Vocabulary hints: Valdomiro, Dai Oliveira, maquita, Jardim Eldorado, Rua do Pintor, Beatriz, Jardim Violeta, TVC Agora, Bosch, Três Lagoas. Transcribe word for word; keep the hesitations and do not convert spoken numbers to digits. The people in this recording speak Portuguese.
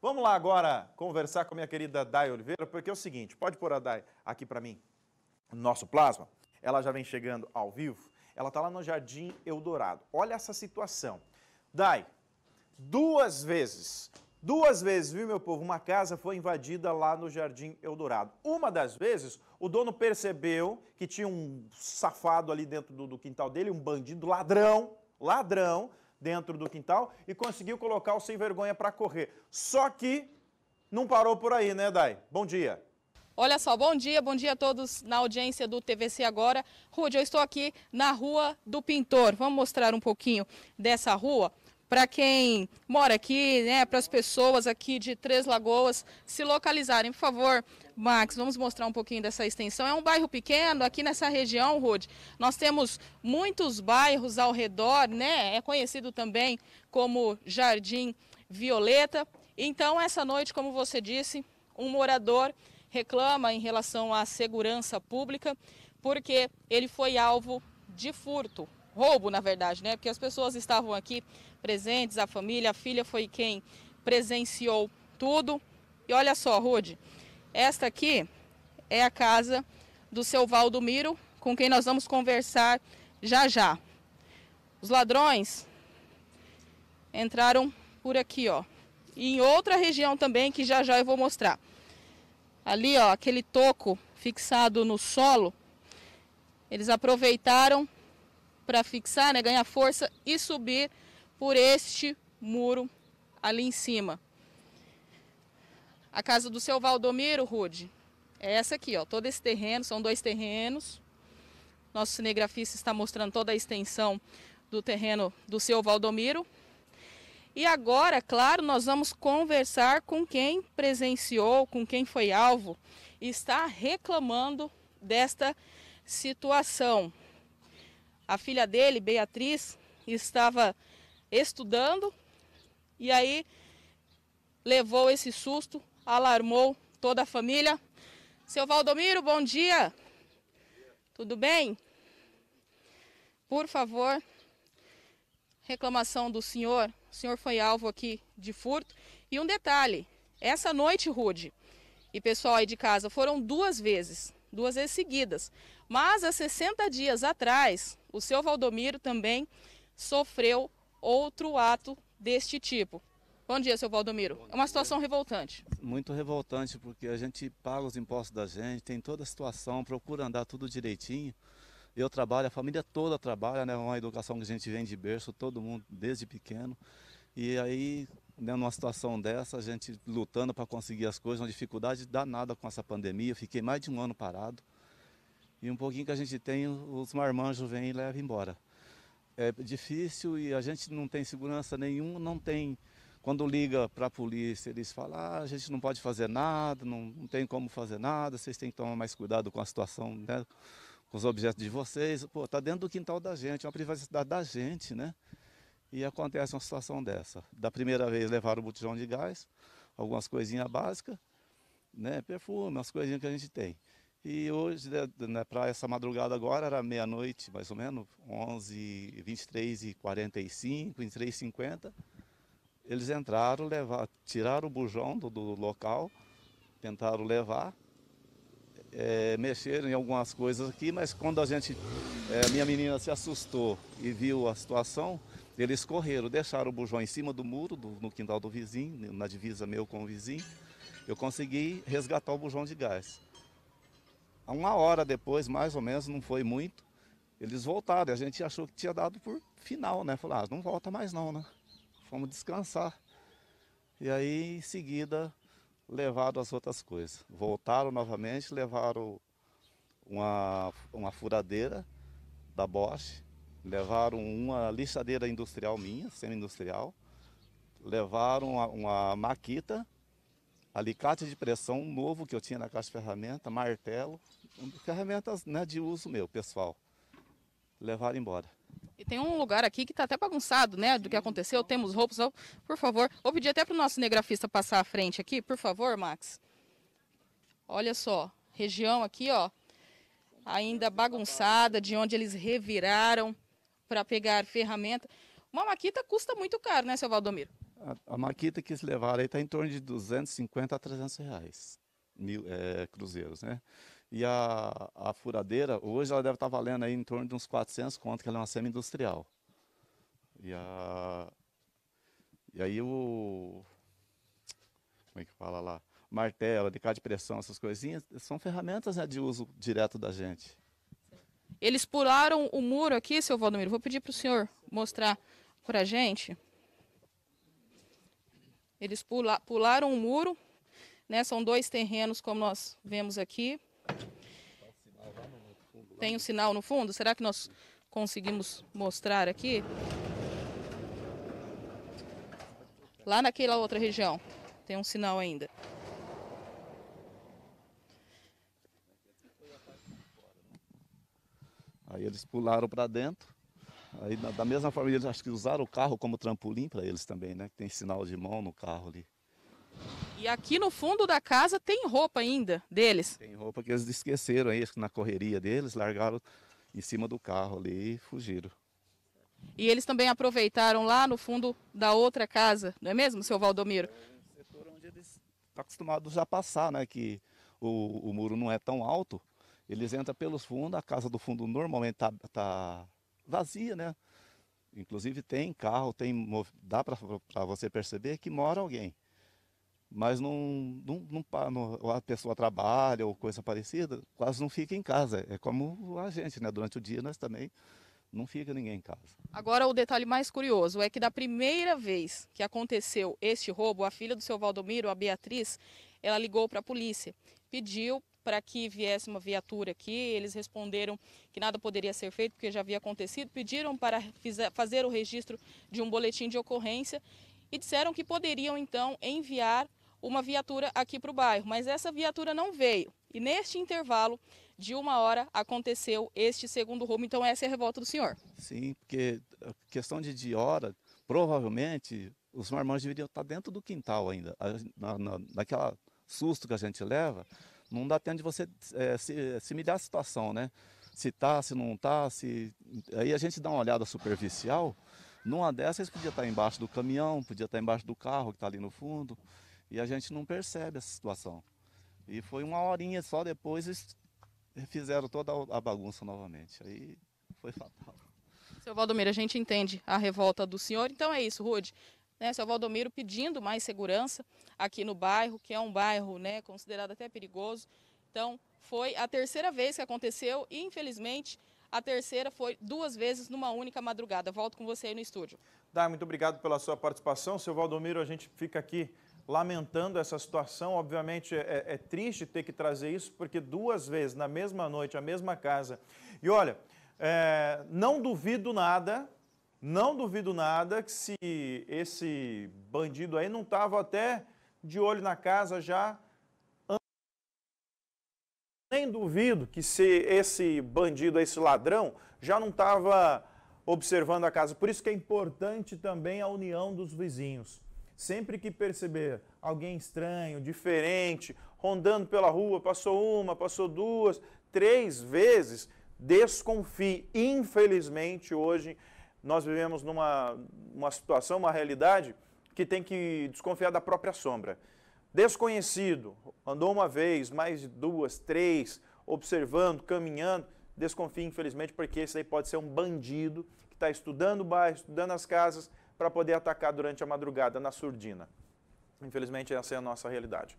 Vamos lá agora conversar com a minha querida Dai Oliveira, porque é o seguinte, pode pôr a Dai aqui para mim, no nosso plasma. Ela já vem chegando ao vivo, ela está lá no Jardim Eldorado. Olha essa situação. Dai, duas vezes, duas vezes, viu, meu povo, uma casa foi invadida lá no Jardim Eldorado. Uma das vezes, o dono percebeu que tinha um safado ali dentro do, do quintal dele, um bandido, ladrão, ladrão, dentro do quintal, e conseguiu colocar o sem vergonha para correr. Só que não parou por aí, né, Dai? Bom dia. Olha só, bom dia, bom dia a todos na audiência do T V C Agora. Rude, eu estou aqui na Rua do Pintor. Vamos mostrar um pouquinho dessa rua para quem mora aqui, né, para as pessoas aqui de Três Lagoas se localizarem. Por favor, Max, vamos mostrar um pouquinho dessa extensão. É um bairro pequeno aqui nessa região, Rude. Nós temos muitos bairros ao redor, né? É conhecido também como Jardim Violeta. Então, essa noite, como você disse, um morador reclama em relação à segurança pública, porque ele foi alvo de furto, roubo na verdade, né? Porque as pessoas estavam aqui presentes, a família, a filha foi quem presenciou tudo. E olha só, Rude, esta aqui é a casa do seu Valdomiro, com quem nós vamos conversar já já. Os ladrões entraram por aqui, ó, e em outra região também que já já eu vou mostrar. Ali, ó, aquele toco fixado no solo, eles aproveitaram para fixar, né, ganhar força e subir por este muro ali em cima. A casa do seu Valdomiro, Rude, é essa aqui, ó, todo esse terreno, são dois terrenos. Nosso cinegrafista está mostrando toda a extensão do terreno do seu Valdomiro. E agora, claro, nós vamos conversar com quem presenciou, com quem foi alvo e está reclamando desta situação. A filha dele, Beatriz, estava estudando e aí levou esse susto, alarmou toda a família. Seu Valdomiro, bom dia! Tudo bem? Por favor, reclamação do senhor. O senhor foi alvo aqui de furto. E um detalhe, essa noite, Rude, e pessoal aí de casa, foram duas vezes, duas vezes seguidas. Mas há sessenta dias atrás, o seu Valdomiro também sofreu outro ato deste tipo. Bom dia, seu Valdomiro. É uma situação revoltante. Muito revoltante, porque a gente paga os impostos da gente, tem toda a situação, procura andar tudo direitinho. Eu trabalho, a família toda trabalha, né? É uma educação que a gente vem de berço, todo mundo desde pequeno. E aí, né, numa situação dessa, a gente lutando para conseguir as coisas, uma dificuldade danada com essa pandemia. Eu fiquei mais de um ano parado. E um pouquinho que a gente tem, os marmanjos vêm e levam embora. É difícil e a gente não tem segurança nenhuma, não tem... Quando liga para a polícia, eles falam, ah, a gente não pode fazer nada, não, não tem como fazer nada, vocês têm que tomar mais cuidado com a situação, né? Com os objetos de vocês, pô, tá dentro do quintal da gente, uma privacidade da gente, né? E acontece uma situação dessa. Da primeira vez levaram o botijão de gás, algumas coisinhas básicas, né? Perfume, as coisinhas que a gente tem. E hoje, né, para essa madrugada agora, era meia-noite, mais ou menos, onze, vinte e três e quarenta e cinco, vinte e três e cinquenta, eles entraram, levaram, tiraram o bujão do, do local, tentaram levar. É, mexeram em algumas coisas aqui, mas quando a gente, é, minha menina se assustou e viu a situação, eles correram, deixaram o bujão em cima do muro, do, no quintal do vizinho, na divisa meu com o vizinho. Eu consegui resgatar o bujão de gás. Uma hora depois, mais ou menos, não foi muito, eles voltaram. A gente achou que tinha dado por final, né? Falaram, ah, não volta mais não, né? Fomos descansar. E aí, em seguida... levaram as outras coisas. Voltaram novamente, levaram uma, uma furadeira da Bosch, levaram uma lixadeira industrial minha, semi-industrial, levaram uma, uma maquita, alicate de pressão novo que eu tinha na caixa de ferramenta, martelo, ferramentas, né, de uso meu, pessoal. Levaram embora. E tem um lugar aqui que está até bagunçado, né, do que aconteceu, temos roupas, por favor. Vou pedir até para o nosso cinegrafista passar à frente aqui, por favor, Max. Olha só, região aqui, ó, ainda bagunçada, de onde eles reviraram para pegar ferramenta. Uma maquita custa muito caro, né, seu Valdomiro? A, a maquita que eles levaram aí está em torno de duzentos e cinquenta a trezentos reais, mil, é, cruzeiros, né? E a, a furadeira, hoje ela deve estar tá valendo aí em torno de uns quatrocentos conto, que ela é uma semi-industrial. E, a, e aí o... Como é que fala lá? Martelo, de cá de pressão, essas coisinhas, são ferramentas, né, de uso direto da gente. Eles pularam o muro aqui, seu Valdomiro. Vou pedir para o senhor mostrar para a gente. Eles pula, pularam o muro, né? São dois terrenos, como nós vemos aqui. Tem um sinal no fundo? Será que nós conseguimos mostrar aqui? Lá naquela outra região, tem um sinal ainda. Aí eles pularam para dentro. Aí, da mesma forma, eles acho que usaram o carro como trampolim para eles também, né? Tem sinal de mão no carro ali. E aqui no fundo da casa tem roupa ainda deles? Tem roupa que eles esqueceram aí, na correria deles, largaram em cima do carro ali e fugiram. E eles também aproveitaram lá no fundo da outra casa, não é mesmo, seu Valdomiro? É um setor onde eles estão acostumados a passar, né? Que o, o muro não é tão alto. Eles entram pelos fundos, a casa do fundo normalmente está tá vazia, né? Inclusive tem carro, tem, dá para você perceber que mora alguém. Mas não, não, não, não, a pessoa trabalha ou coisa parecida, quase não fica em casa. É como a gente, né? Durante o dia nós também não fica ninguém em casa. Agora o detalhe mais curioso é que da primeira vez que aconteceu este roubo, a filha do seu Valdomiro, a Beatriz, ela ligou para a polícia, pediu para que viesse uma viatura aqui, eles responderam que nada poderia ser feito porque já havia acontecido, pediram para fazer o registro de um boletim de ocorrência e disseram que poderiam então enviar uma viatura aqui para o bairro, mas essa viatura não veio. E neste intervalo de uma hora aconteceu este segundo roubo, então essa é a revolta do senhor. Sim, porque questão de, de hora, provavelmente os marmãos deveriam estar dentro do quintal ainda, na, na, naquela susto que a gente leva. Não dá tempo de você é, se, se mirar a situação, né? Se tá, se não tá, se... Aí a gente dá uma olhada superficial, numa dessas podia estar embaixo do caminhão, podia estar embaixo do carro que está ali no fundo, e a gente não percebe essa situação. E foi uma horinha só depois, eles fizeram toda a bagunça novamente. Aí foi fatal. Seu Valdomiro, a gente entende a revolta do senhor, então é isso, Rude. Né, seu Valdomiro pedindo mais segurança aqui no bairro, que é um bairro, né, considerado até perigoso. Então, foi a terceira vez que aconteceu e, infelizmente, a terceira foi duas vezes numa única madrugada. Volto com você aí no estúdio. Dai, muito obrigado pela sua participação. Seu Valdomiro, a gente fica aqui lamentando essa situação. Obviamente, é, é triste ter que trazer isso, porque duas vezes, na mesma noite, a mesma casa. E, olha, é, não duvido nada... Não duvido nada que se esse bandido aí não estava até de olho na casa já. Nem duvido que se esse bandido, esse ladrão, já não estava observando a casa. Por isso que é importante também a união dos vizinhos. Sempre que perceber alguém estranho, diferente, rondando pela rua, passou uma, passou duas, três vezes, desconfie. Infelizmente, hoje... Nós vivemos numa uma situação, uma realidade que tem que desconfiar da própria sombra. Desconhecido, andou uma vez, mais duas, três, observando, caminhando, desconfia infelizmente porque esse aí pode ser um bandido que está estudando o bairro, estudando as casas para poder atacar durante a madrugada na surdina. Infelizmente essa é a nossa realidade.